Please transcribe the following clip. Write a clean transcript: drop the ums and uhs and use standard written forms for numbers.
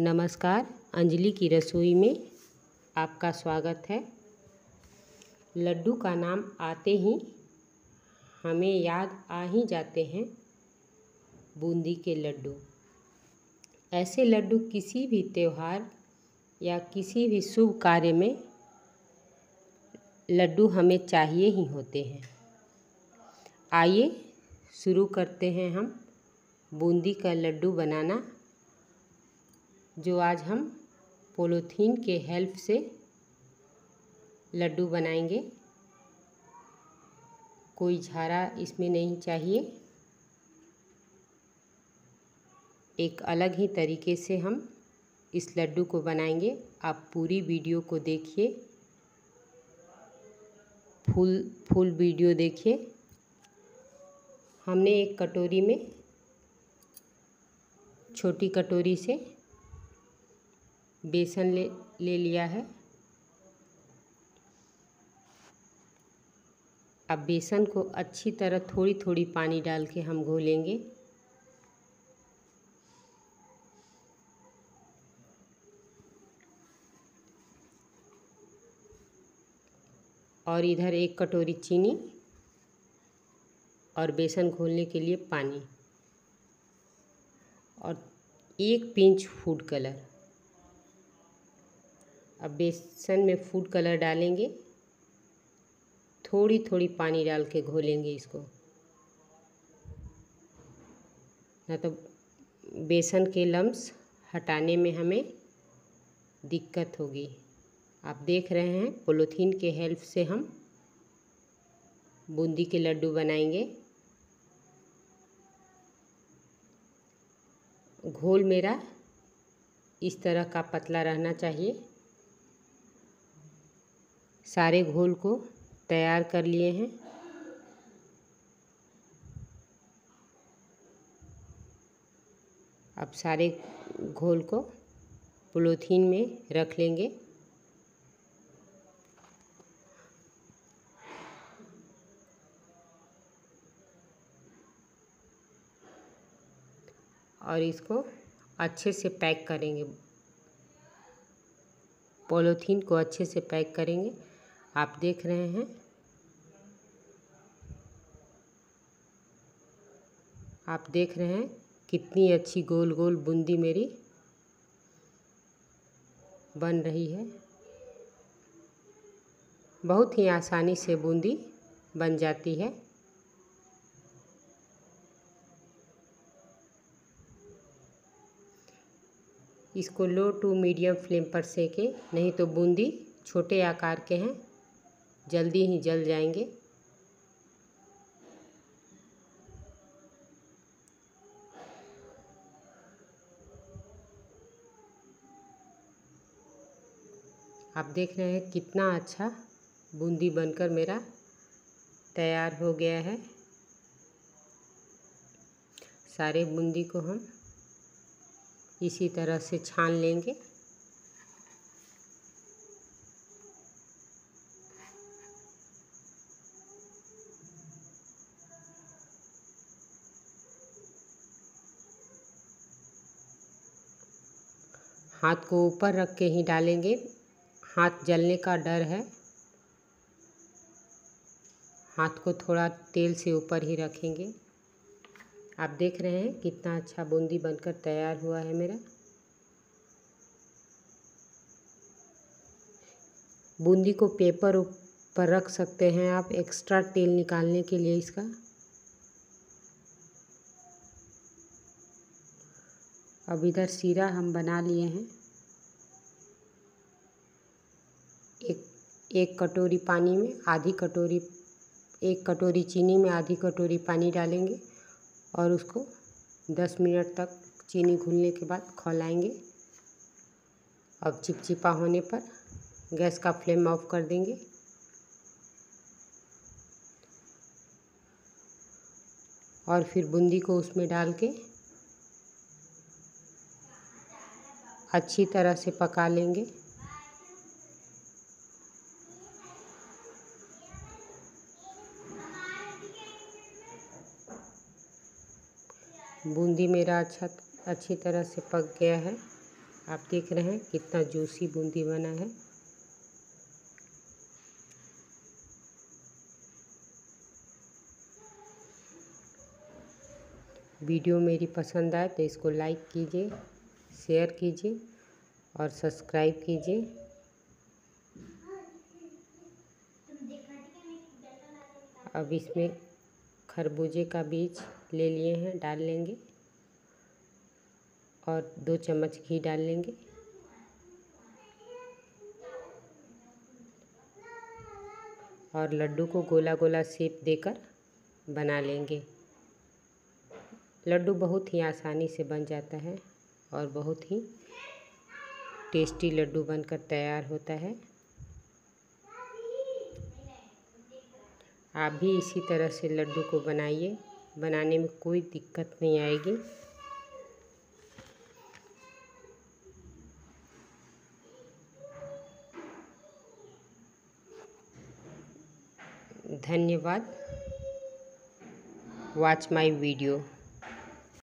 नमस्कार, अंजलि की रसोई में आपका स्वागत है। लड्डू का नाम आते ही हमें याद आ ही जाते हैं बूंदी के लड्डू। ऐसे लड्डू किसी भी त्यौहार या किसी भी शुभ कार्य में लड्डू हमें चाहिए ही होते हैं। आइए शुरू करते हैं हम बूंदी का लड्डू बनाना, जो आज हम पॉलीथीन के हेल्प से लड्डू बनाएंगे। कोई झारा इसमें नहीं चाहिए। एक अलग ही तरीके से हम इस लड्डू को बनाएंगे। आप पूरी वीडियो को देखिए, फुल वीडियो देखिए। हमने एक कटोरी में, छोटी कटोरी से बेसन ले लिया है। अब बेसन को अच्छी तरह थोड़ी थोड़ी पानी डाल के हम घोलेंगे। और इधर एक कटोरी चीनी और बेसन घोलने के लिए पानी और एक पिंच फूड कलर। अब बेसन में फूड कलर डालेंगे, थोड़ी थोड़ी पानी डाल के घोलेंगे इसको, न तो बेसन के लम्स हटाने में हमें दिक्कत होगी। आप देख रहे हैं पॉलीथीन के हेल्प से हम बूंदी के लड्डू बनाएंगे। घोल मेरा इस तरह का पतला रहना चाहिए। सारे घोल को तैयार कर लिए हैं। अब सारे घोल को पॉलीथीन में रख लेंगे। और इसको अच्छे से पैक करेंगे, पॉलीथीन को अच्छे से पैक करेंगे। आप देख रहे हैं, कितनी अच्छी गोल गोल बूंदी मेरी बन रही है। बहुत ही आसानी से बूंदी बन जाती है। इसको लो टू मीडियम फ्लेम पर सेकें, नहीं तो बूंदी छोटे आकार के हैं, जल्दी ही जल जाएंगे। आप देख रहे हैं कितना अच्छा बूंदी बनकर मेरा तैयार हो गया है। सारे बूंदी को हम इसी तरह से छान लेंगे। हाथ को ऊपर रख के ही डालेंगे, हाथ जलने का डर है। हाथ को थोड़ा तेल से ऊपर ही रखेंगे। आप देख रहे हैं कितना अच्छा बूंदी बनकर तैयार हुआ है मेरा। बूंदी को पेपर ऊपर रख सकते हैं आप, एक्स्ट्रा तेल निकालने के लिए इसका। अब इधर सीरा हम बना लिए हैं। एक कटोरी पानी में आधी कटोरी, एक कटोरी चीनी में आधी कटोरी पानी डालेंगे और उसको 10 मिनट तक चीनी घुलने के बाद खौलाएंगे। अब चिपचिपा होने पर गैस का फ्लेम ऑफ कर देंगे। और फिर बूंदी को उसमें डाल के अच्छी तरह से पका लेंगे। बूंदी मेरा अच्छी तरह से पक गया है। आप देख रहे हैं कितना जूसी बूंदी बना है। वीडियो मेरी पसंद आए तो इसको लाइक कीजिए, शेयर कीजिए और सब्सक्राइब कीजिए। अब इसमें खरबूजे का बीज ले लिए हैं, डाल लेंगे और 2 चम्मच घी डाल लेंगे। और लड्डू को गोला गोला शेप देकर बना लेंगे। लड्डू बहुत ही आसानी से बन जाता है और बहुत ही टेस्टी लड्डू बनकर तैयार होता है। आप भी इसी तरह से लड्डू को बनाइए, बनाने में कोई दिक्कत नहीं आएगी। धन्यवाद। Watch my video.